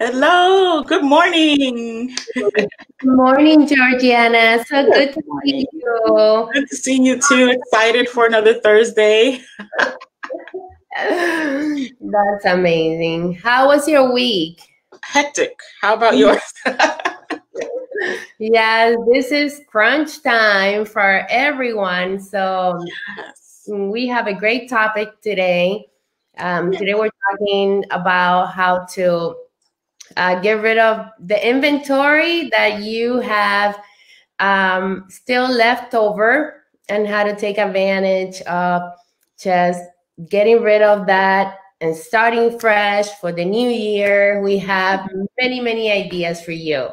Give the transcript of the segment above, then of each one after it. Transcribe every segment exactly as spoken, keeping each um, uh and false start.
Hello, good morning. Good morning, Georgiana. So good, good to morning. see you. Good to see you too. Excited for another Thursday. That's amazing. How was your week? Hectic. How about yours? Yes, this is crunch time for everyone. So yes. We have a great topic today. Um, today we're talking about how to Uh, get rid of the inventory that you have um, still left over and how to take advantage of just getting rid of that and starting fresh for the new year. We have many, many ideas for you.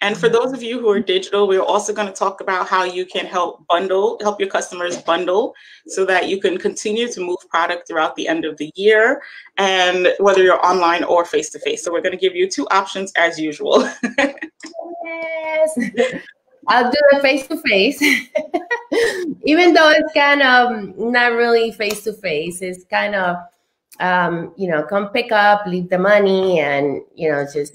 And for those of you who are digital, we're also going to talk about how you can help bundle, help your customers bundle so that you can continue to move product throughout the end of the year, and whether you're online or face-to-face. So we're going to give you two options as usual. Yes, I'll do a face-to-face. Even though it's kind of not really face-to-face, it's kind of, um, you know, come pick up, leave the money, and, you know, just...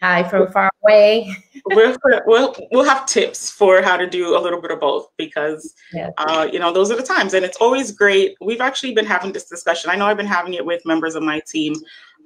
Hi from far away. we'll, we'll, we'll have tips for how to do a little bit of both, because, yes. uh, you know, those are the times. And it's always great. We've actually been having this discussion. I know I've been having it with members of my team,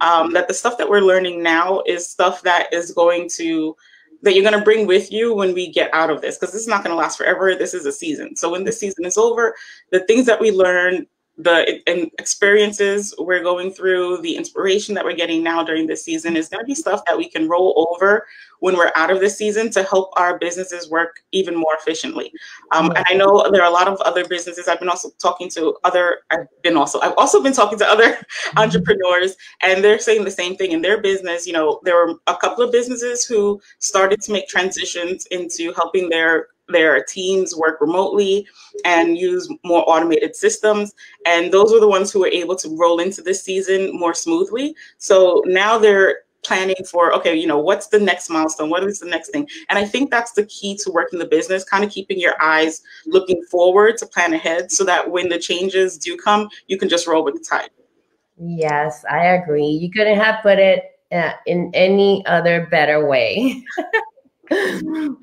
um, that the stuff that we're learning now is stuff that is going to, that you're going to bring with you when we get out of this, because this is not going to last forever. This is a season. So when the season is over, the things that we learn, the experiences we're going through, the inspiration that we're getting now during this season is going to be stuff that we can roll over when we're out of this season to help our businesses work even more efficiently. Um, and I know there are a lot of other businesses. I've been also talking to other, I've been also, I've also been talking to other entrepreneurs, and they're saying the same thing in their business. You know, there were a couple of businesses who started to make transitions into helping their their teams work remotely and use more automated systems. And those were the ones who were able to roll into this season more smoothly. So now they're planning for, okay, you know, what's the next milestone? What is the next thing? And I think that's the key to working the business, kind of keeping your eyes looking forward to plan ahead so that when the changes do come, you can just roll with the tide. Yes, I agree. You couldn't have put it uh, in any other better way.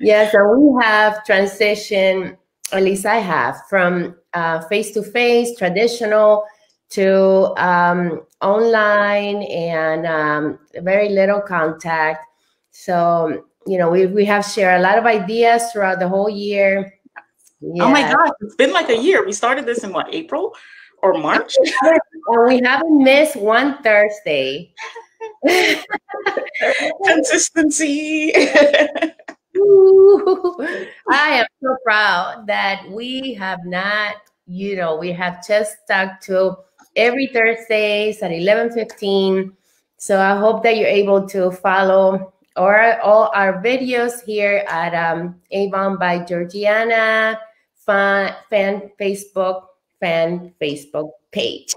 Yes, and we have transitioned, at least I have, from uh, face-to-face, traditional, to um, online, and um, very little contact. So, you know, we, we have shared a lot of ideas throughout the whole year. Yeah. Oh, my gosh, it's been like a year. We started this in, what, April or March? Well, we haven't missed one Thursday. Consistency. I am so proud that we have not, you know, we have just stuck to every Thursdays at eleven fifteen. So I hope that you're able to follow our, all our videos here at um, Avon by Georgiana fan, fan Facebook fan Facebook page.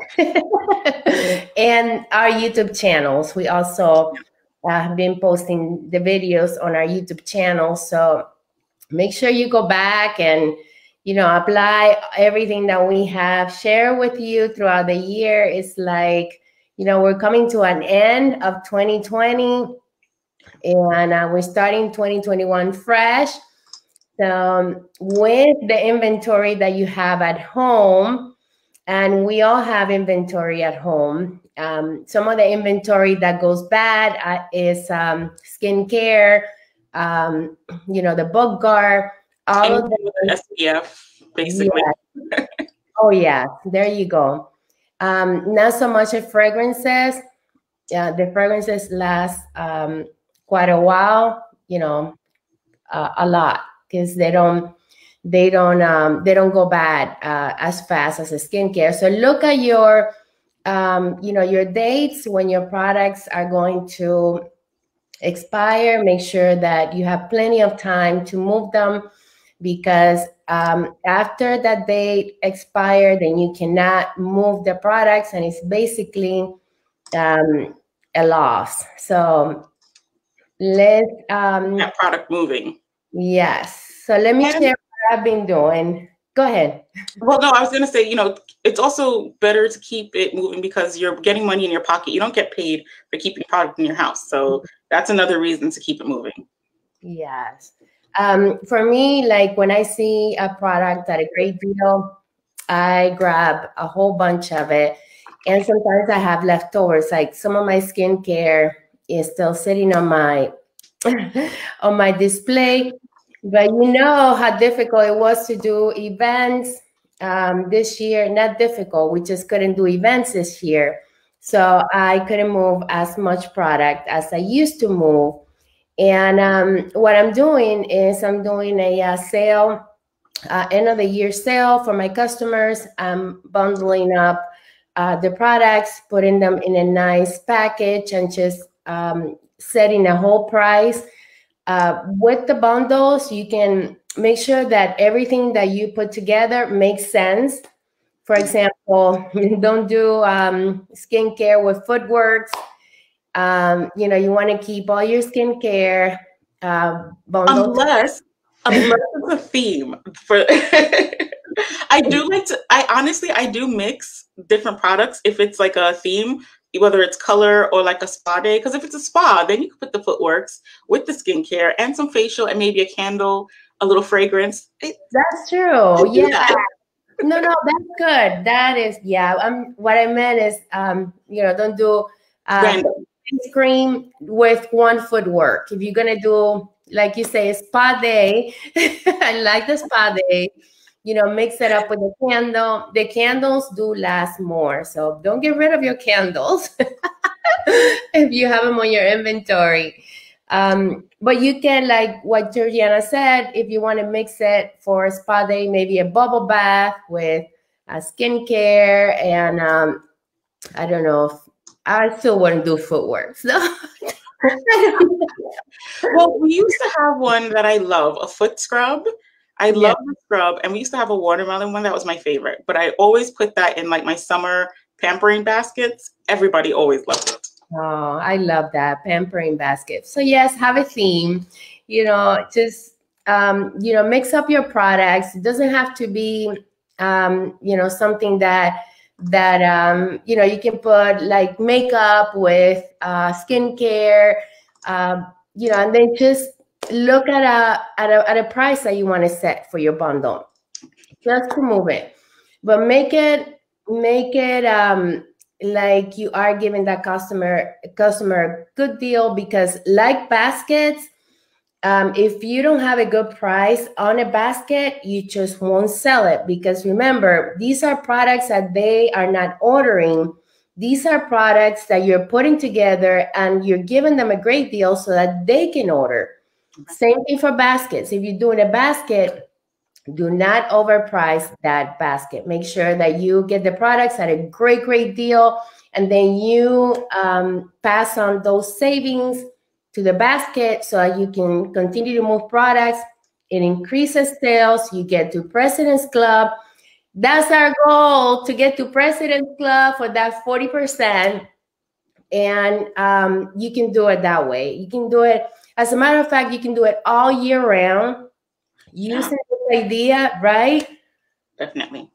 And our YouTube channels. We also uh, have been posting the videos on our YouTube channel. So make sure you go back and, you know, apply everything that we have shared with you throughout the year. It's like, you know, we're coming to an end of twenty twenty, and uh, we're starting twenty twenty-one fresh. So um, with the inventory that you have at home, and we all have inventory at home. Um, some of the inventory that goes bad uh, is um, skincare, um, you know, the book guard, all and of the S P F, basically. Yeah. Oh yeah, there you go. Um, not so much of fragrances. Yeah, the fragrances last um, quite a while. You know, uh, a lot, because they don't. They don't um, they don't go bad uh, as fast as the skincare. So look at your um, you know, your dates when your products are going to expire. Make sure that you have plenty of time to move them, because um, after that date expire, then you cannot move the products, and it's basically um, a loss. So let's um, that product moving. Yes. So let me share. I've been doing Go ahead. Well, no, I was going to say, you know, it's also better to keep it moving because you're getting money in your pocket. You don't get paid for keeping product in your house. So that's another reason to keep it moving. Yes. Um, for me, like when I see a product at a great deal, I grab a whole bunch of it. And sometimes I have leftovers, like some of my skincare is still sitting on my on my display. But you know how difficult it was to do events um, this year. Not difficult, we just couldn't do events this year. So I couldn't move as much product as I used to move. And um, what I'm doing is I'm doing a uh, sale, uh, end of the year sale for my customers. I'm bundling up uh, the products, putting them in a nice package and just um, setting a whole price. Uh, with the bundles, you can make sure that everything that you put together makes sense. For example, don't do um, skincare with footworks. Um, you know, you want to keep all your skincare uh, bundles. Unless, unless it's a theme. For I do like to, I honestly, I do mix different products if it's like a theme, whether it's color or like a spa day. Because if it's a spa, then you can put the footworks with the skincare and some facial and maybe a candle, a little fragrance. That's true. Yeah. yeah. No, no, that's good. That is, yeah. Um, what I meant is, um, you know, don't do uh, face cream with one footwork. If you're going to do, like you say, a spa day, I like the spa day. You know, mix it up with the candle. The candles do last more, so don't get rid of your candles if you have them on your inventory. Um, but you can, like what Georgiana said, if you want to mix it for a spa day, maybe a bubble bath with uh, skincare, and um, I don't know. If, I still wouldn't do footwork. So. Well, we used to have one that I love, a foot scrub. I love yeah. the scrub, and we used to have a watermelon one that was my favorite, but I always put that in like my summer pampering baskets. Everybody always loved it. Oh, I love that pampering basket. So yes, have a theme, you know, just, um, you know, mix up your products. It doesn't have to be, um, you know, something that, that, um, you know, you can put like makeup with uh, skincare, um, you know, and then just, look at a, at a at a price that you want to set for your bundle, just to move it, but make it make it um like you are giving that customer customer a good deal, because like baskets, um if you don't have a good price on a basket, you just won't sell it, because remember, these are products that they are not ordering. These are products that you're putting together and you're giving them a great deal so that they can order. Same thing for baskets. If you're doing a basket, do not overprice that basket. Make sure that you get the products at a great, great deal, and then you um, pass on those savings to the basket so that you can continue to move products. It increases sales. You get to President's Club. That's our goal, to get to President's Club for that forty percent. And um, you can do it that way. You can do it. As a matter of fact, you can do it all year round using yeah. this idea, right? Definitely.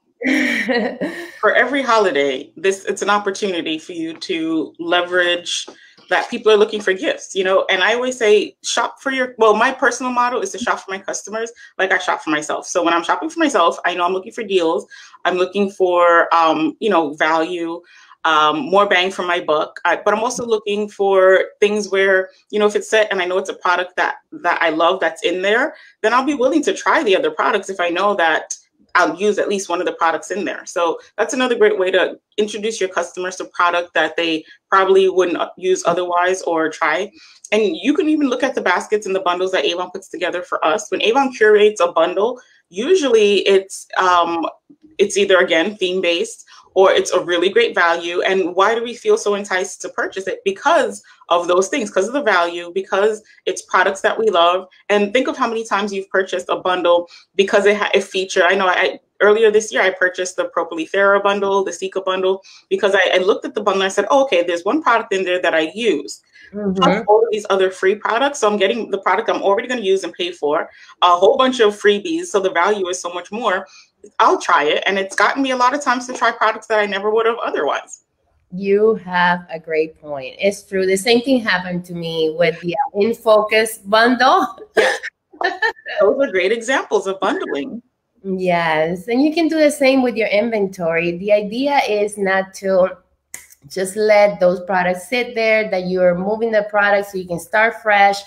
For every holiday, this it's an opportunity for you to leverage that people are looking for gifts, you know? And I always say shop for your, well, my personal motto is to shop for my customers like I shop for myself. So when I'm shopping for myself, I know I'm looking for deals. I'm looking for, um, you know, value. Um, more bang for my buck, I, but I'm also looking for things where, you know, if it's set and I know it's a product that that I love that's in there, then I'll be willing to try the other products if I know that I'll use at least one of the products in there. So that's another great way to introduce your customers to product that they probably wouldn't use otherwise or try. And you can even look at the baskets and the bundles that Avon puts together for us. When Avon curates a bundle, usually it's um, it's either, again, theme-based, or it's a really great value. And why do we feel so enticed to purchase it? Because of those things, because of the value, because it's products that we love. And think of how many times you've purchased a bundle because it had a feature. I know I earlier this year, I purchased the Propylithera bundle, the Cica bundle, because I, I looked at the bundle and I said, oh, okay, there's one product in there that I use. Mm-hmm. Plus all of these other free products. So I'm getting the product I'm already going to use and pay for, a whole bunch of freebies. So the value is so much more. I'll try it. And it's gotten me a lot of times to try products that I never would have otherwise. You have a great point. It's true. The same thing happened to me with the In Focus bundle. Those are great examples of bundling. Yes. And you can do the same with your inventory. The idea is not to just let those products sit there, that you're moving the products so you can start fresh,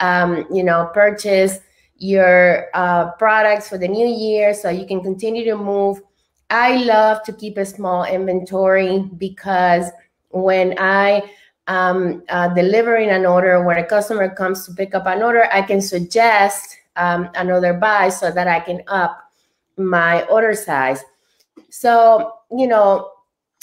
um, you know, purchase your uh, products for the new year so you can continue to move. I love to keep a small inventory because when I am um, uh, delivering an order, when a customer comes to pick up an order, I can suggest um, another buy so that I can up my order size. So, you know,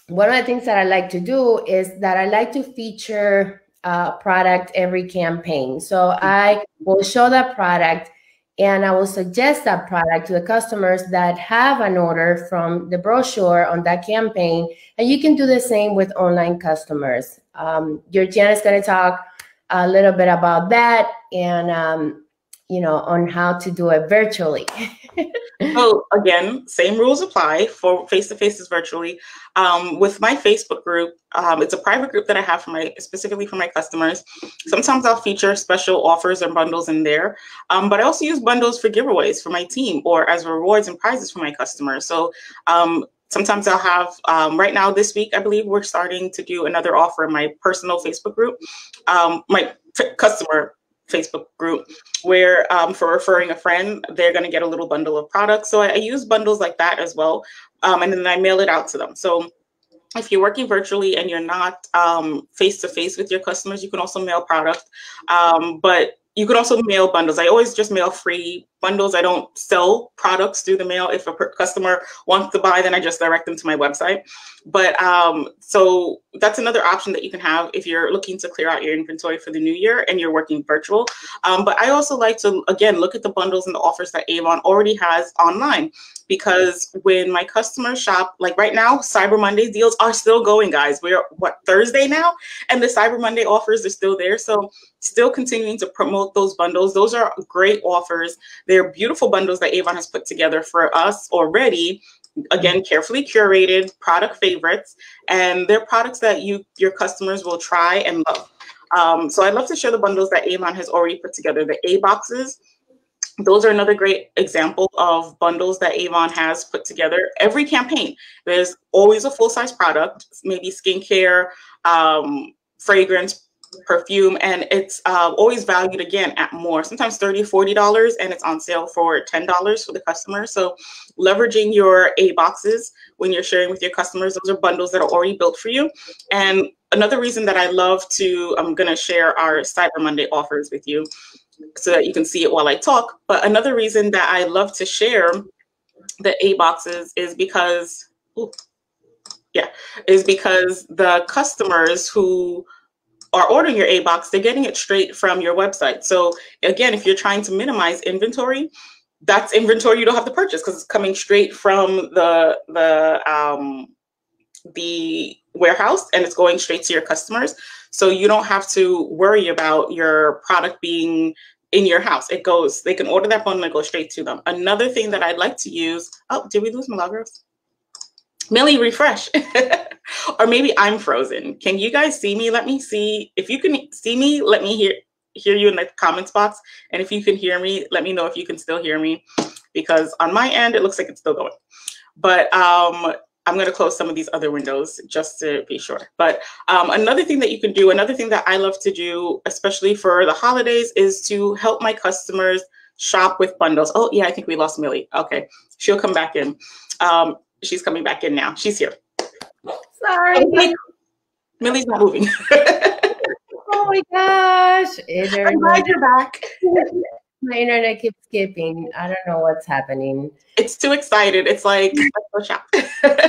one of the things that I like to do is that I like to feature a product every campaign. So I will show that product, and I will suggest that product to the customers that have an order from the brochure on that campaign. And you can do the same with online customers. Um, your Janice is going to talk a little bit about that and, um, you know, on how to do it virtually. So again, same rules apply for face-to-faces virtually. Um, with my Facebook group, um, it's a private group that I have for my, specifically for my customers. Sometimes I'll feature special offers or bundles in there, um, but I also use bundles for giveaways for my team or as rewards and prizes for my customers. So um, sometimes I'll have, um, right now this week, I believe we're starting to do another offer in my personal Facebook group, um, my customer Facebook group, where um, for referring a friend, they're going to get a little bundle of products. So I, I use bundles like that as well. Um, and then I mail it out to them. So if you're working virtually and you're not um, face-to-face with your customers, you can also mail product. Um, but you can also mail bundles. I always just mail free bundles. I don't sell products through the mail. If a customer wants to buy, then I just direct them to my website. But um, so that's another option that you can have if you're looking to clear out your inventory for the new year and you're working virtual. Um, but I also like to, again, look at the bundles and the offers that Avon already has online, because when my customers shop, like right now, Cyber Monday deals are still going, guys. We're, what, Thursday now? And the Cyber Monday offers are still there. So still continuing to promote those bundles. Those are great offers. They're beautiful bundles that Avon has put together for us already. Again, carefully curated product favorites, and they're products that you your customers will try and love. Um, so I'd love to share the bundles that Avon has already put together. The A boxes, those are another great example of bundles that Avon has put together. Every campaign, there's always a full-size product, maybe skincare, um, fragrance, perfume, and it's uh, always valued again at more, sometimes thirty dollars, forty dollars, and it's on sale for ten dollars for the customer. So leveraging your A boxes when you're sharing with your customers, those are bundles that are already built for you. And another reason that I love to, I'm going to share our Cyber Monday offers with you so that you can see it while I talk. But another reason that I love to share the A boxes is because, ooh, yeah, is because the customers who are ordering your A box, they're getting it straight from your website. So again, if you're trying to minimize inventory, that's inventory you don't have to purchase because it's coming straight from the the um, the warehouse and it's going straight to your customers. So you don't have to worry about your product being in your house. It goes, they can order that bundle and go straight to them. Another thing that I'd like to use, oh, did we lose Milagros? Millie, refresh. Or maybe I'm frozen. Can you guys see me? Let me see. If you can see me, let me hear hear you in the comments box. And if you can hear me, let me know if you can still hear me, because on my end, it looks like it's still going. But um, I'm going to close some of these other windows just to be sure. But um, another thing that you can do, another thing that I love to do, especially for the holidays, is to help my customers shop with bundles. Oh, yeah, I think we lost Millie. Okay, she'll come back in. Um, She's coming back in now. She's here. Sorry. Okay. Millie's not moving. Oh, my gosh. Internet. I'm glad you're back. My internet keeps skipping. I don't know what's happening. It's too excited. It's like, let's go shop.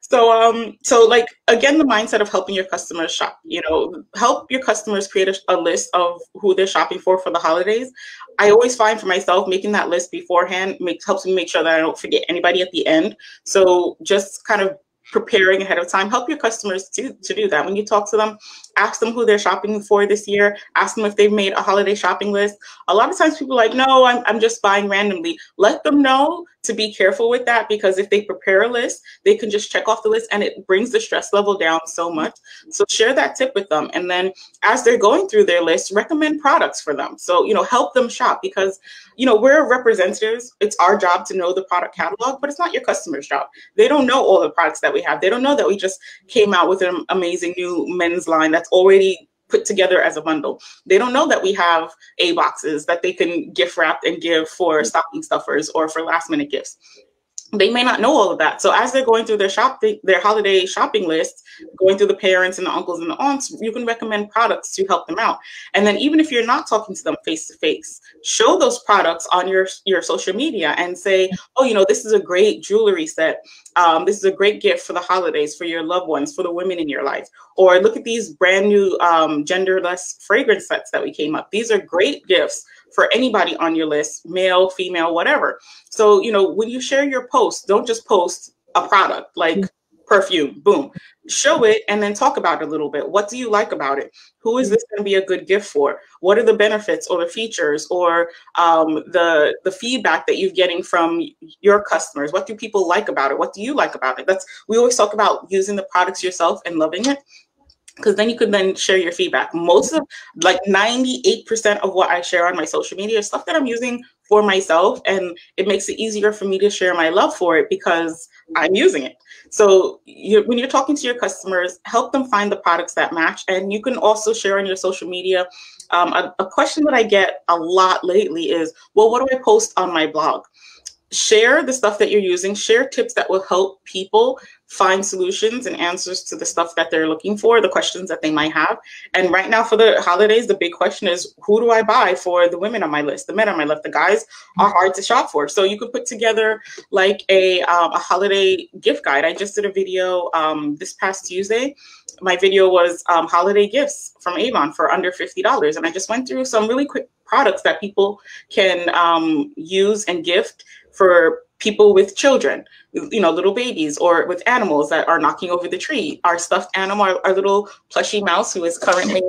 So, um, so like, again, the mindset of helping your customers shop, you know, help your customers create a, a list of who they're shopping for for the holidays. I always find for myself making that list beforehand makes, helps me make sure that I don't forget anybody at the end. So just kind of preparing ahead of time, help your customers to, to do that. When you talk to them, ask them who they're shopping for this year, ask them if they've made a holiday shopping list. A lot of times people are like, no, I'm, I'm just buying randomly. Let them know to be careful with that, because if they prepare a list, they can just check off the list and it brings the stress level down so much. So share that tip with them. And then as they're going through their list, recommend products for them. So, you know, help them shop, because, you know, we're representatives. It's our job to know the product catalog, but it's not your customer's job. They don't know all the products that we have. They don't know that we just came out with an amazing new men's line that's already put together as a bundle. They don't know that we have A boxes that they can gift wrap and give for stocking stuffers or for last minute gifts. They may not know all of that. So as they're going through their shop, their holiday shopping list, going through the parents and the uncles and the aunts, you can recommend products to help them out. And then even if you're not talking to them face to face, show those products on your, your social media and say, oh, you know, this is a great jewelry set. Um, this is a great gift for the holidays, for your loved ones, for the women in your life. Or look at these brand new um, genderless fragrance sets that we came up. These are great gifts for anybody on your list, male, female, whatever. So, you know, when you share your post, don't just post a product like perfume, boom, show it and then talk about it a little bit. What do you like about it? Who is this going to be a good gift for? What are the benefits or the features or um, the, the feedback that you're getting from your customers? What do people like about it? What do you like about it? That's, we always talk about using the products yourself and loving it, because then you could then share your feedback. Most of, like ninety-eight percent of what I share on my social media is stuff that I'm using for myself, and it makes it easier for me to share my love for it because I'm using it. So you, when you're talking to your customers, help them find the products that match. And you can also share on your social media. Um, a, a question that I get a lot lately is, well, what do I post on my blog? Share the stuff that you're using, share tips that will help people find solutions and answers to the stuff that they're looking for, the questions that they might have. And right now for the holidays, the big question is, who do I buy for the women on my list, the men on my list? The guys are hard to shop for. So you could put together like a, um, a holiday gift guide. I just did a video um, this past Tuesday. My video was um, holiday gifts from Avon for under fifty dollars. And I just went through some really quick products that people can um, use and gift for people with children, you know, little babies, or with animals that are knocking over the tree. Our stuffed animal, our, our little plushy mouse who is currently...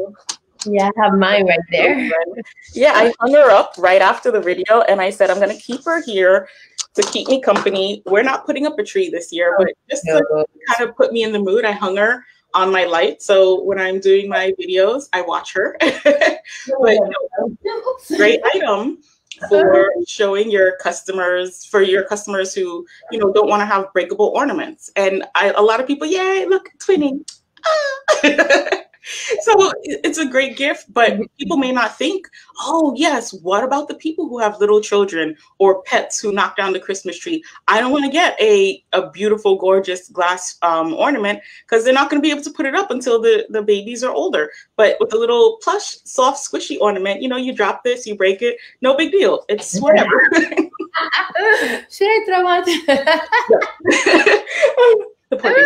Yeah, I have mine right there. Yeah, I hung her up right after the video and I said, I'm going to keep her here to keep me company. We're not putting up a tree this year, but just to kind of put me in the mood, I hung her on my light. So when I'm doing my videos, I watch her. But, you know, great item for showing your customers, for your customers who, you know, don't want to have breakable ornaments. And I, a lot of people, yay, look, twinning. Ah. So it's a great gift, but people may not think, oh, yes, what about the people who have little children or pets who knock down the Christmas tree? I don't want to get a, a beautiful, gorgeous glass um, ornament because they're not going to be able to put it up until the, the babies are older. But with a little plush, soft, squishy ornament, you know, you drop this, you break it, no big deal. It's whatever. Should I throw out? The point.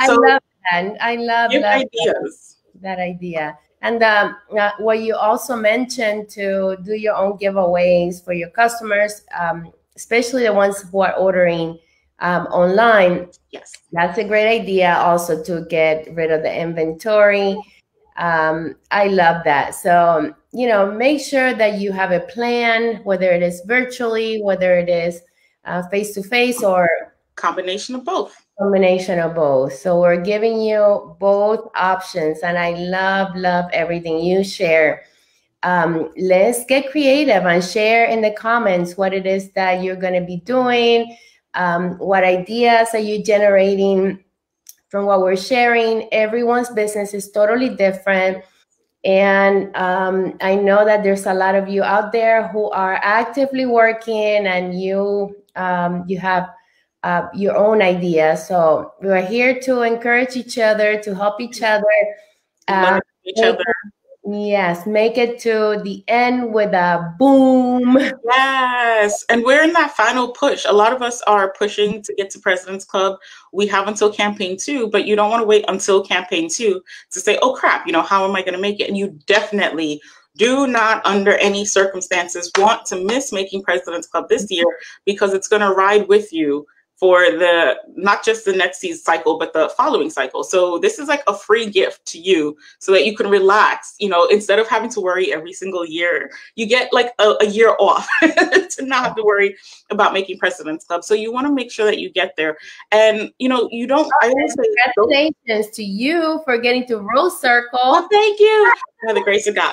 I so, love And I love that, ideas. that idea. And um, uh, what you also mentioned, to do your own giveaways for your customers, um, especially the ones who are ordering um, online. Yes. That's a great idea also, to get rid of the inventory. Um, I love that. So, you know, make sure that you have a plan, whether it is virtually, whether it is uh, face-to-face, or combination of both. Combination of both. So we're giving you both options, and I love, love everything you share. Um, let's get creative and share in the comments what it is that you're going to be doing. Um, what ideas are you generating from what we're sharing? Everyone's business is totally different. And um, I know that there's a lot of you out there who are actively working, and you, um, you have Uh, your own idea. So we are here to encourage each other, to help each other. Uh, each make, other. Yes, make it to the end with a boom. Yes, and we're in that final push. A lot of us are pushing to get to President's Club. We have until campaign two, but you don't want to wait until campaign two to say, oh crap, you know, how am I going to make it? And you definitely do not, under any circumstances, want to miss making President's Club this year, because it's going to ride with you for the, not just the next season cycle, but the following cycle. So this is like a free gift to you so that you can relax, you know, instead of having to worry every single year. You get like a, a year off to not have to worry about making President's Club. So you want to make sure that you get there. And, you know, you don't, I always say, congratulations to you for getting to Rose Circle. Well, thank you. By the grace of God.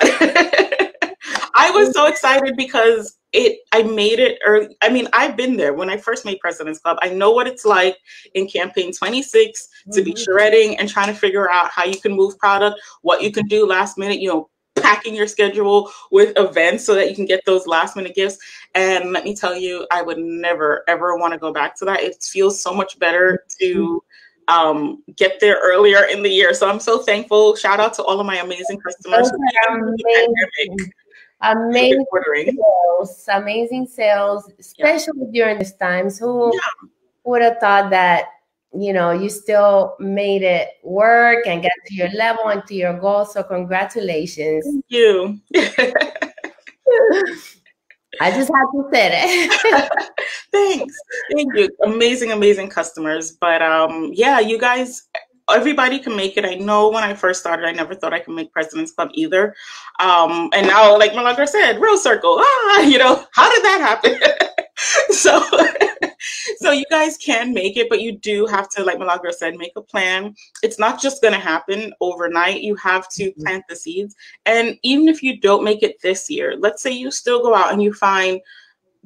I was so excited because It, I made it early. I mean, I've been there when I first made President's Club. I know what it's like in campaign twenty-six to be shredding and trying to figure out how you can move product, what you can do last minute, you know, packing your schedule with events so that you can get those last minute gifts. And let me tell you, I would never, ever want to go back to that. It feels so much better to um, get there earlier in the year. So I'm so thankful. Shout out to all of my amazing customers. Amazing. Amazing sales, amazing sales, especially yeah. during this time. Who yeah. would have thought that, you know, you still made it work and got to your level and to your goal. So congratulations. Thank you. I just have to say it. Thanks. Thank you. Amazing, amazing customers. But um, yeah, you guys, everybody can make it. I know when I first started, I never thought I could make President's Club either. Um, and now, like Milagro said, Rose Circle, ah, you know, how did that happen? so, so you guys can make it, but you do have to, like Milagro said, make a plan. It's not just going to happen overnight. You have to plant the seeds. And even if you don't make it this year, let's say you still go out and you find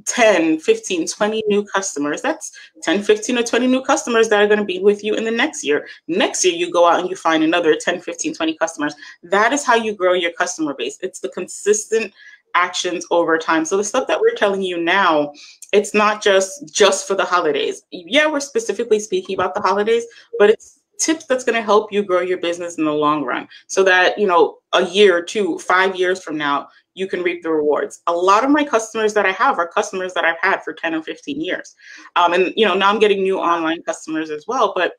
ten, fifteen, twenty new customers. That's ten, fifteen, or twenty new customers that are going to be with you in the next year. Next year, you go out and you find another ten, fifteen, twenty customers. That is how you grow your customer base. It's the consistent actions over time. So the stuff that we're telling you now, it's not just, just for the holidays. Yeah, we're specifically speaking about the holidays, but it's tips that's going to help you grow your business in the long run so that, you know, a year or two, five years from now, you can reap the rewards. A lot of my customers that I have are customers that I've had for ten or fifteen years. Um, and, you know, now I'm getting new online customers as well, but,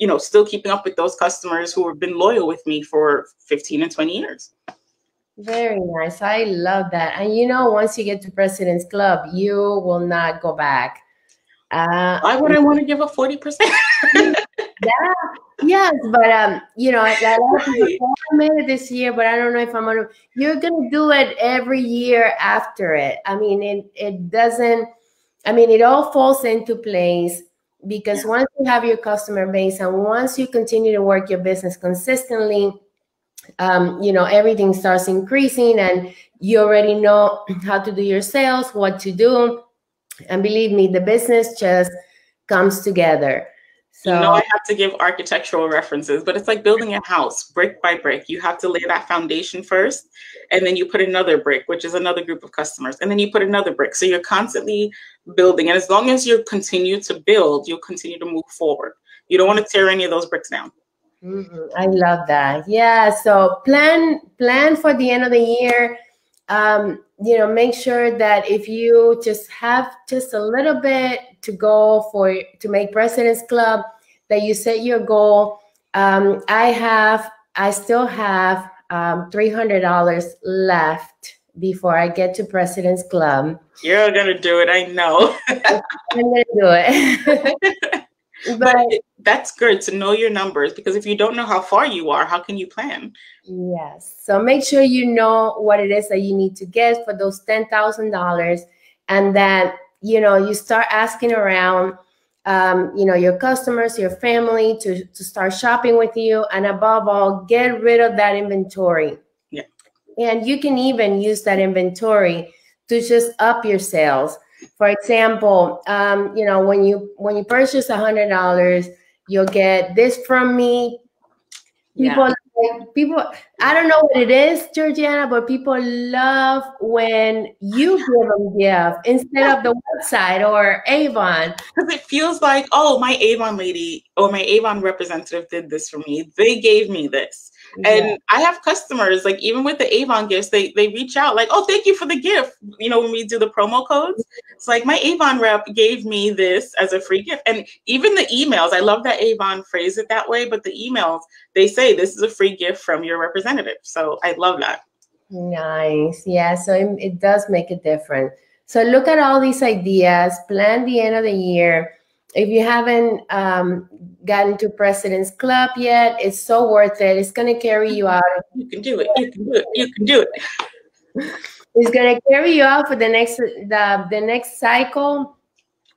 you know, still keeping up with those customers who have been loyal with me for fifteen and twenty years. Very nice. I love that. And, you know, once you get to President's Club, you will not go back. Uh, Why would I want to give up forty percent? Yeah, yes, but um, you know, I, I, I made it this year, but I don't know if I'm gonna. You're gonna do it every year after it. I mean, it it doesn't. I mean, it all falls into place because yeah. once you have your customer base and once you continue to work your business consistently, um, you know, everything starts increasing, and you already know how to do your sales, what to do, and believe me, the business just comes together. So, you know, I have to give architectural references, but it's like building a house brick by brick. You have to lay that foundation first, and then you put another brick, which is another group of customers, and then you put another brick. So you're constantly building. And as long as you continue to build, you'll continue to move forward. You don't want to tear any of those bricks down. Mm-hmm. I love that. Yeah. So plan, plan for the end of the year. Um, you know, make sure that if you just have just a little bit to go for to make President's Club, that you set your goal. Um, I have, I still have um, three hundred dollars left before I get to President's Club. You're gonna do it, I know. I'm gonna do it. but, but that's good to know your numbers, because if you don't know how far you are, how can you plan? Yes, so make sure you know what it is that you need to get for those ten thousand dollars, and that, you know, you start asking around, um, you know, your customers, your family to, to start shopping with you. And above all, get rid of that inventory. Yeah. And you can even use that inventory to just up your sales. For example, um, you know, when you when you purchase one hundred dollars, you'll get this from me. People, yeah. like, people, I don't know what it is, Georgiana, but people love when you give them gift instead of the website or Avon. Because it feels like, oh, my Avon lady or my Avon representative did this for me. They gave me this. Yeah. And I have customers, like even with the Avon gifts, they they reach out like, oh, thank you for the gift. You know, when we do the promo codes, it's like my Avon rep gave me this as a free gift. And even the emails, I love that Avon phrased it that way, but the emails, they say this is a free gift from your representative. So I love that. Nice. Yeah, so it, it does make a difference. So look at all these ideas, plan the end of the year. If you haven't um, gotten to President's Club yet, it's so worth it. It's going to carry you out. You can do it. You can do it. You can do it. It's going to carry you out for the next the, the next cycle.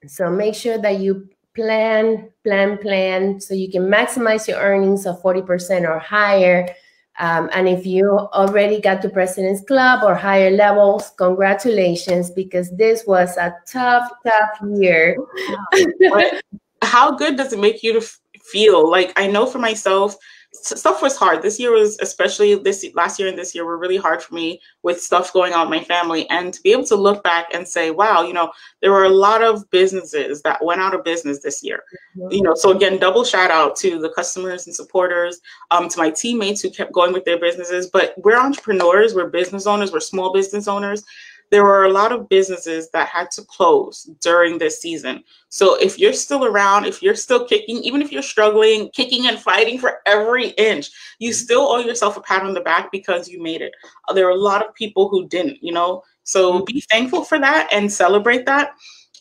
So make sure that you plan, plan, plan, so you can maximize your earnings of forty percent or higher. Um, and if you already got to President's Club or higher levels, congratulations, because this was a tough, tough year. Wow. How good does it make you to feel? Like, I know for myself, stuff was hard. This year was, especially this last year and this year were really hard for me with stuff going on in my family. And to be able to look back and say, wow, you know, there were a lot of businesses that went out of business this year. Mm-hmm. You know, so again, double shout out to the customers and supporters, um, to my teammates who kept going with their businesses. But we're entrepreneurs, we're business owners, we're small business owners. There were a lot of businesses that had to close during this season. So if you're still around, if you're still kicking, even if you're struggling, kicking and fighting for every inch, you still owe yourself a pat on the back because you made it. There were a lot of people who didn't, you know, so be thankful for that and celebrate that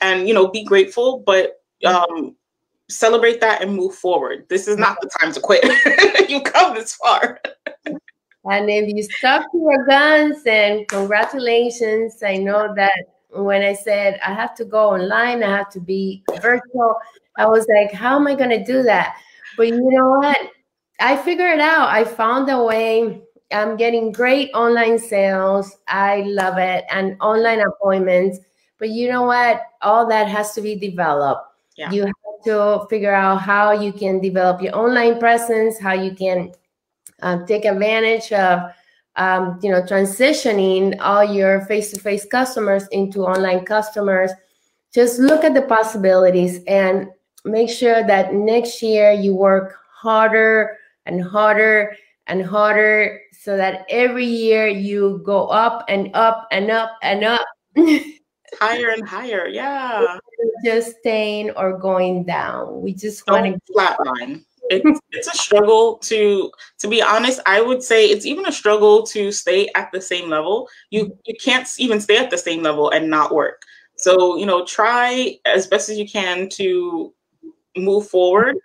and, you know, be grateful, but um, celebrate that and move forward. This is not the time to quit. You come this far. And if you stuck to your guns, then congratulations. I know that when I said, I have to go online, I have to be virtual, I was like, how am I going to do that? But you know what? I figured it out. I found a way. I'm getting great online sales. I love it. And online appointments. But you know what? All that has to be developed. Yeah. You have to figure out how you can develop your online presence, how you can Um, take advantage of, um, you know, transitioning all your face-to-face customers into online customers. Just look at the possibilities and make sure that next year you work harder and harder and harder so that every year you go up and up and up and up. Higher and higher, yeah. Just staying or going down. We just want to flatline. It's, it's a struggle to, to be honest, I would say it's even a struggle to stay at the same level. You, you can't even stay at the same level and not work. So, you know, try as best as you can to move forward.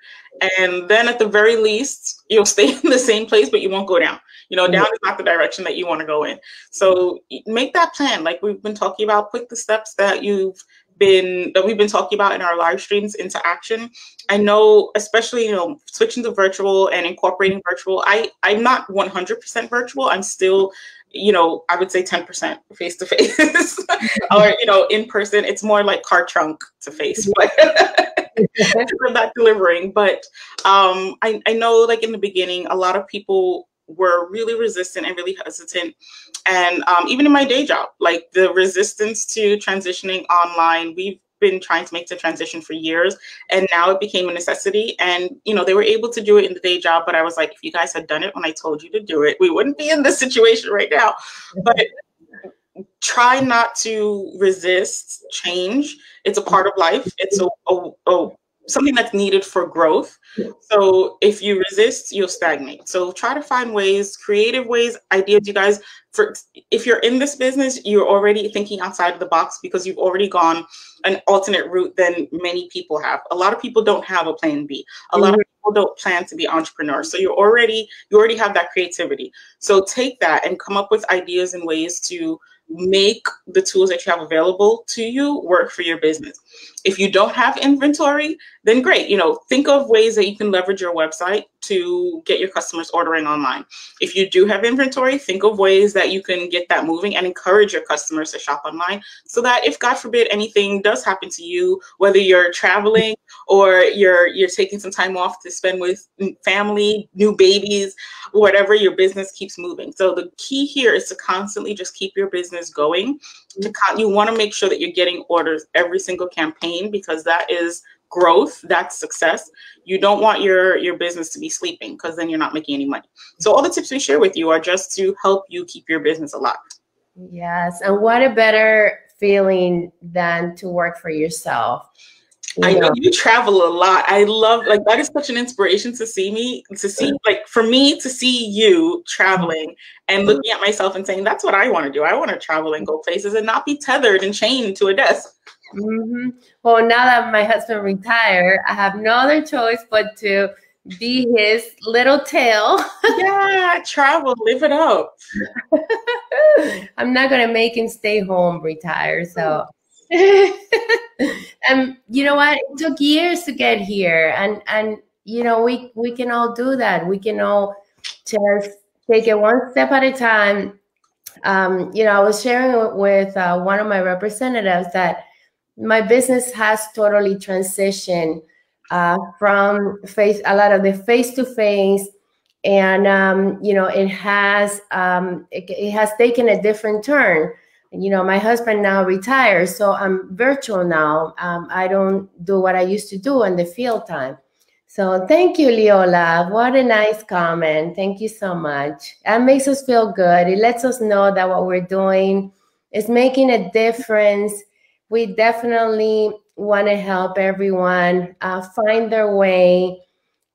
And then at the very least, you'll stay in the same place, but you won't go down. You know, down is not the direction that you want to go in. So make that plan. Like we've been talking about, put the steps that you've been that we've been talking about in our live streams into action. I know, especially, you know, switching to virtual and incorporating virtual, I, I'm not one hundred percent virtual. I'm still, you know, I would say ten percent face to face or, you know, in person. It's more like car trunk to face, but we're not delivering. But um, I, I know, like in the beginning, a lot of people were really resistant and really hesitant. And um, even in my day job, like the resistance to transitioning online, we've been trying to make the transition for years, and now it became a necessity. And, you know, they were able to do it in the day job, but I was like, if you guys had done it when I told you to do it, we wouldn't be in this situation right now. But try not to resist change. It's a part of life. It's a, a, a something that's needed for growth. So if you resist, you'll stagnate. So try to find ways, creative ways, ideas, you guys. For if you're in this business, you're already thinking outside of the box because you've already gone an alternate route than many people have. A lot of people don't have a plan B. A lot of people don't plan to be entrepreneurs. So you're already, you already have that creativity. So take that and come up with ideas and ways to make the tools that you have available to you work for your business. If you don't have inventory, then great. You know, think of ways that you can leverage your website to get your customers ordering online. If you do have inventory, think of ways that you can get that moving and encourage your customers to shop online so that if, God forbid, anything does happen to you, whether you're traveling or you're you're taking some time off to spend with family, new babies, whatever, your business keeps moving. So the key here is to constantly just keep your business going. To con- you want to make sure that you're getting orders every single campaign, because that is growth, that's success. You don't want your, your business to be sleeping, because then you're not making any money. So all the tips we share with you are just to help you keep your business alive. Yes, and what a better feeling than to work for yourself. You I know. know you travel a lot. I love, like, that is such an inspiration to see me, to see, like, for me to see you traveling and looking at myself and saying, that's what I want to do. I want to travel and go places and not be tethered and chained to a desk. Mm-hmm. Well, now that my husband retired, I have no other choice but to be his little tail. Yeah, travel, live it up. I'm not going to make him stay home, retire. So, and you know what? It took years to get here. And, and you know, we, we can all do that. We can all just take it one step at a time. Um, you know, I was sharing with uh, one of my representatives that my business has totally transitioned uh, from face a lot of the face-to-face, and um, you know, it has um, it, it has taken a different turn. You know, my husband now retires, so I'm virtual now. Um, I don't do what I used to do in the field time. So thank you, Leola. What a nice comment. Thank you so much. That makes us feel good. It lets us know that what we're doing is making a difference. We definitely want to help everyone uh, find their way.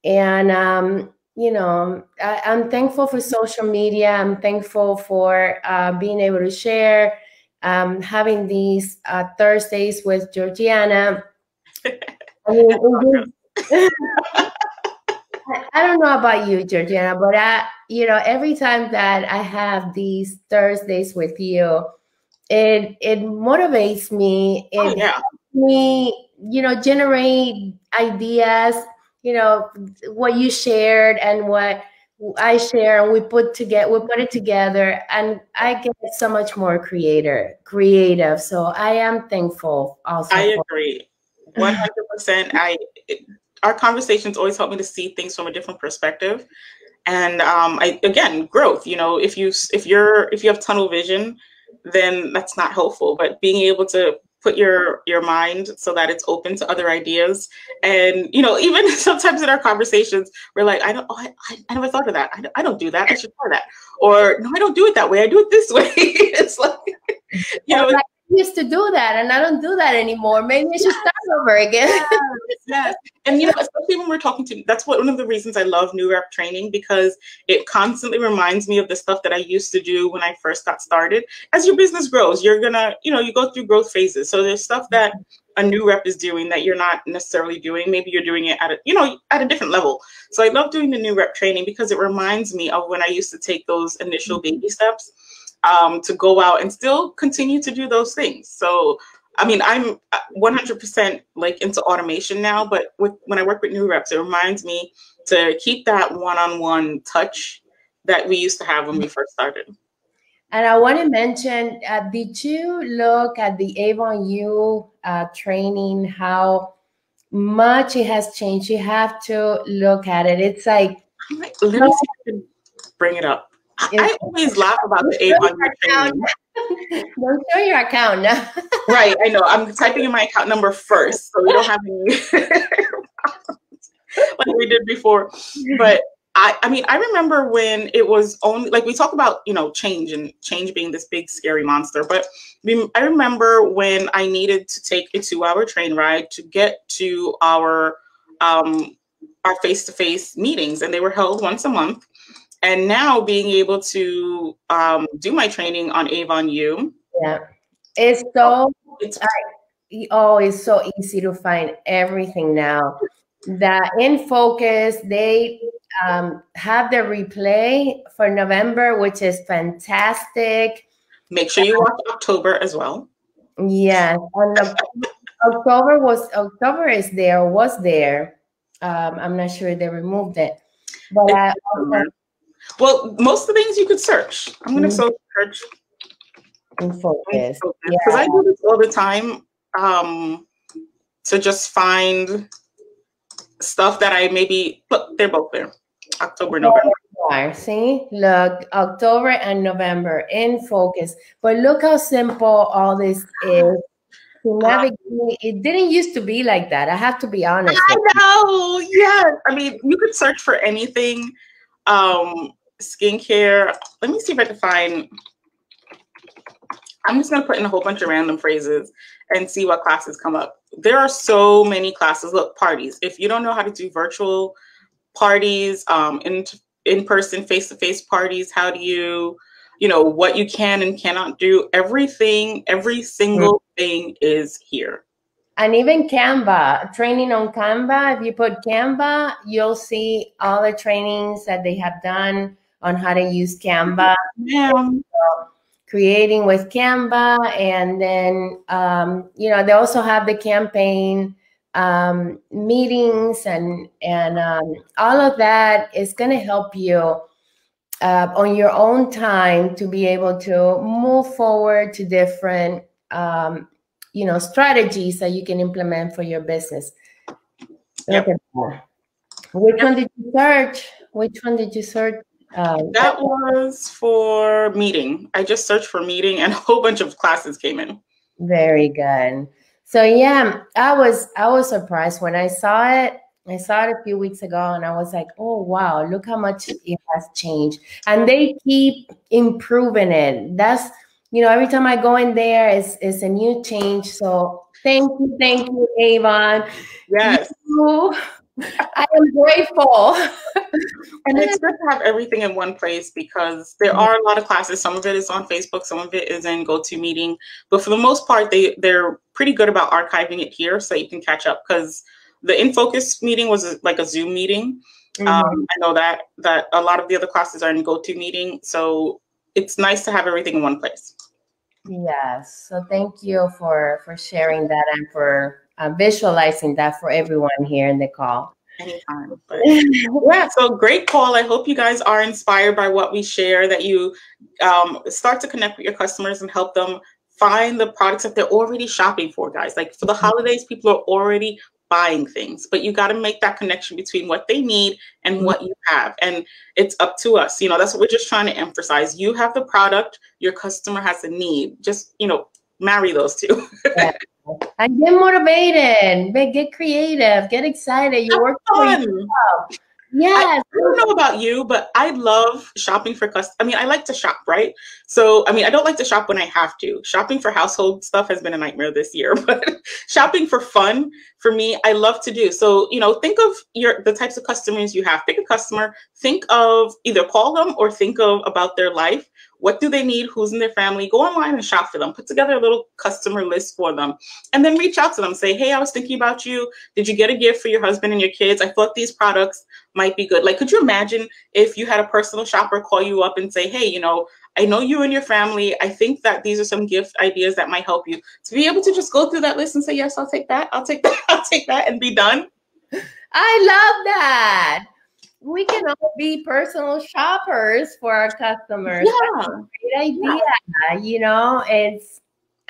And, um, you know, I, I'm thankful for social media. I'm thankful for uh, being able to share, um, having these uh, Thursdays with Georgiana. I mean, I don't know about you, Georgiana, but I, you know, every time that I have these Thursdays with you, it it motivates me. It oh, yeah. helps me, you know, generate ideas. You know, what you shared and what I share, and we put together, we put it together, and I get so much more creator, creative. So I am thankful. Also, I agree, one hundred percent. I. It, Our conversations always help me to see things from a different perspective, and um, I, again, growth. You know, if you if you're if you have tunnel vision, then that's not helpful. But being able to put your your mind so that it's open to other ideas, and you know, even sometimes in our conversations, we're like, I don't, oh, I, I never thought of that. I don't, I don't do that. I should try that. Or no, I don't do it that way. I do it this way. It's like, you know. Used to do that, and I don't do that anymore. Maybe I should start over again. Yes, yes. And you know, especially when we're talking to, that's what, one of the reasons I love New Rep training, because it constantly reminds me of the stuff that I used to do when I first got started. As your business grows, you're gonna, you know, you go through growth phases. So there's stuff that a new rep is doing that you're not necessarily doing. Maybe you're doing it at a, you know, at a different level. So I love doing the New Rep training because it reminds me of when I used to take those initial baby steps. Um, to go out and still continue to do those things. So, I mean, I'm one hundred percent like into automation now, but with, when I work with new reps, it reminds me to keep that one-on-one touch that we used to have when we first started. And I want to mention, uh, did you look at the Avon U uh, training, how much it has changed? You have to look at it. It's like, like let me see if I can bring it up. I always laugh about the Avon training. Don't show your account now. Right, I know. I'm typing in my account number first, so we don't have any like we did before. But I, I mean, I remember when it was only like we talk about, you know, change and change being this big scary monster. But I remember when I needed to take a two-hour train ride to get to our um, our face-to-face meetings, and they were held once a month. And now being able to um, do my training on Avon U. Yeah. It's so, it's, I, oh, it's so easy to find everything now. The In Focus, they um, have the replay for November, which is fantastic. Make sure you watch October as well. Yes. October was, October is there, was there. Um, I'm not sure they removed it. But I also, well, most of the things you could search. I'm going to search. In Focus. Because yeah. I do this all the time um, to just find stuff that I maybe, look, they're both there. October, November. Are. See, look, October and November In Focus. But look how simple all this is. Navigate. It didn't used to be like that. I have to be honest. I know. Yes. I mean, you could search for anything. Um, skincare. Let me see if I can find. I'm just gonna put in a whole bunch of random phrases and see what classes come up. There are so many classes. Look, parties. If you don't know how to do virtual parties, um, in in person, face to face parties, how do you you know, what you can and cannot do. Everything, every single thing is here. And even Canva, training on Canva, if you put Canva, you'll see all the trainings that they have done on how to use Canva. Yeah. Creating with Canva, and then, um, you know, they also have the campaign um, meetings, and, and um, all of that is going to help you uh, on your own time to be able to move forward to different um you know, strategies that you can implement for your business. Yep. Okay. Which one did you search? Which one did you search? Um, that was for meeting. I just searched for meeting and a whole bunch of classes came in. Very good. So yeah, I was, I was surprised when I saw it. I saw it a few weeks ago and I was like, oh, wow, look how much it has changed. And they keep improving it. That's, you know, every time I go in there, it's, it's a new change. So thank you, thank you, Avon. Yes. You, I am grateful. And it's good to have everything in one place, because there are a lot of classes. Some of it is on Facebook, some of it is in GoToMeeting. But for the most part, they, they're pretty good about archiving it here so you can catch up, because the InFocus meeting was like a Zoom meeting. Mm-hmm. um, I know that, that a lot of the other classes are in GoToMeeting. So it's nice to have everything in one place. Yes, so thank you for, for sharing that and for uh, visualizing that for everyone here in the call. Anytime. But yeah, so great call. I hope you guys are inspired by what we share, that you um, start to connect with your customers and help them find the products that they're already shopping for, guys. Like for the holidays, people are already buying things, but you got to make that connection between what they need and what you have. And it's up to us. You know, that's what we're just trying to emphasize. You have the product, your customer has a need. Just, you know, marry those two. Yeah. And get motivated, get creative, get excited. You have work fun. For yourself. Yes. I don't know about you, but I love shopping for customers. I mean, I like to shop, right? So, I mean, I don't like to shop when I have to. Shopping for household stuff has been a nightmare this year, but shopping for fun, for me, I love to do. So, you know, think of your the types of customers you have. Pick a customer, think of, either call them or think of about their life. What do they need? Who's in their family? Go online and shop for them. Put together a little customer list for them and then reach out to them. Say, hey, I was thinking about you. Did you get a gift for your husband and your kids? I thought these products might be good. Like, could you imagine if you had a personal shopper call you up and say, hey, you know, I know you and your family. I think that these are some gift ideas that might help you. To be able to just go through that list and say, yes, I'll take that. I'll take that. I'll take that and be done. I love that. We can all be personal shoppers for our customers. Yeah. That's a great idea. Yeah. You know, it's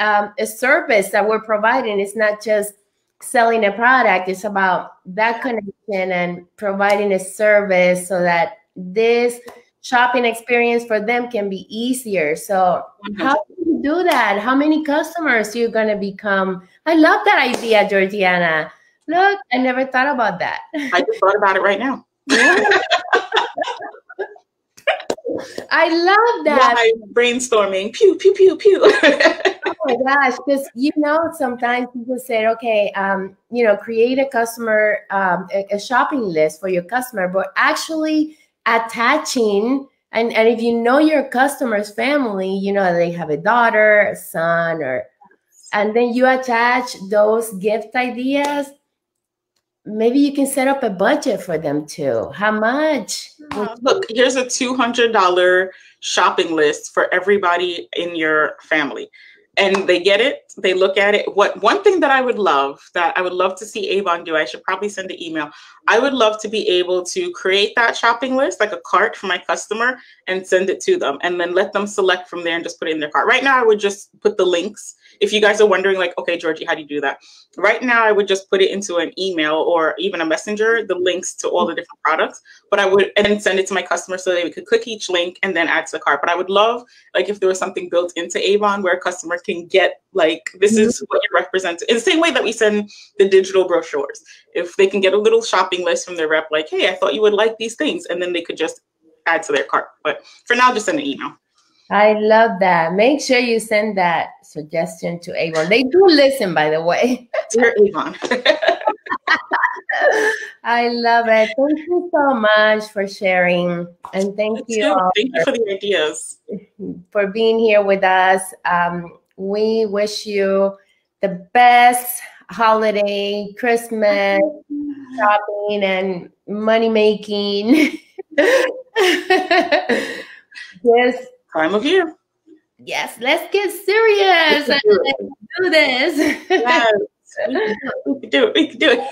um, a service that we're providing. It's not just selling a product. It's about that connection and providing a service so that this shopping experience for them can be easier. So mm-hmm. How do you do that? How many customers you're going to become? I love that idea, Georgiana. Look, I never thought about that. I just thought about it right now. I love that. Why brainstorming. Pew, pew, pew, pew. Oh my gosh. Because, you know, sometimes people say, okay, um, you know, create a customer, um, a, a shopping list for your customer, but actually attaching, and, and if you know your customer's family, you know, they have a daughter, a son, or, and then you attach those gift ideas. Maybe you can set up a budget for them too. How much? Uh, look, here's a two hundred dollar shopping list for everybody in your family. And they get it, they look at it. What one thing that I would love, that I would love to see Avon do, I should probably send an email. I would love to be able to create that shopping list, like a cart for my customer, and send it to them and then let them select from there and just put it in their cart. Right now I would just put the links. If you guys are wondering like, okay, Georgie, how do you do that? Right now I would just put it into an email or even a messenger, the links to all the different products, but I would and then send it to my customer so they could click each link and then add to the cart. But I would love like if there was something built into Avon where a customer can get like, this is what you represent. In the same way that we send the digital brochures. If they can get a little shopping list from their rep, like, hey, I thought you would like these things. And then they could just add to their cart. But for now, just send an email. I love that. Make sure you send that suggestion to Avon. They do listen, by the way. Dear Avon. I love it. Thank you so much for sharing. And thank you all. Thank you for the ideas. For being here with us. Um, we wish you the best holiday, Christmas, shopping, and money making. Yes. Time of year. Yes, let's get serious and let's do this. Yes, we can do it. We can do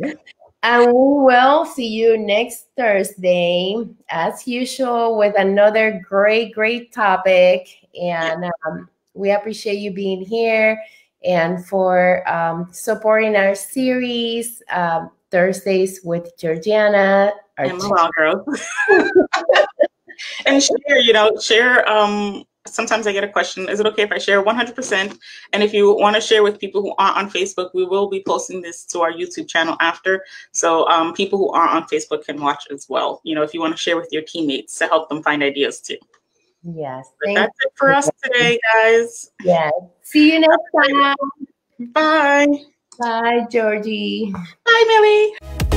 it. And we will see you next Thursday, as usual, with another great, great topic. And um, we appreciate you being here and for um, supporting our series, um, Thursdays with Georgiana. And Milano Girls. And share, you know, share. Um, sometimes I get a question, is it okay if I share one hundred percent? And if you want to share with people who aren't on Facebook, we will be posting this to our YouTube channel after. So um, people who aren't on Facebook can watch as well. You know, if you want to share with your teammates to help them find ideas too. Yes. But that's it for us today, guys. Yes. See you next time. Bye. Bye, Georgie. Bye, Millie.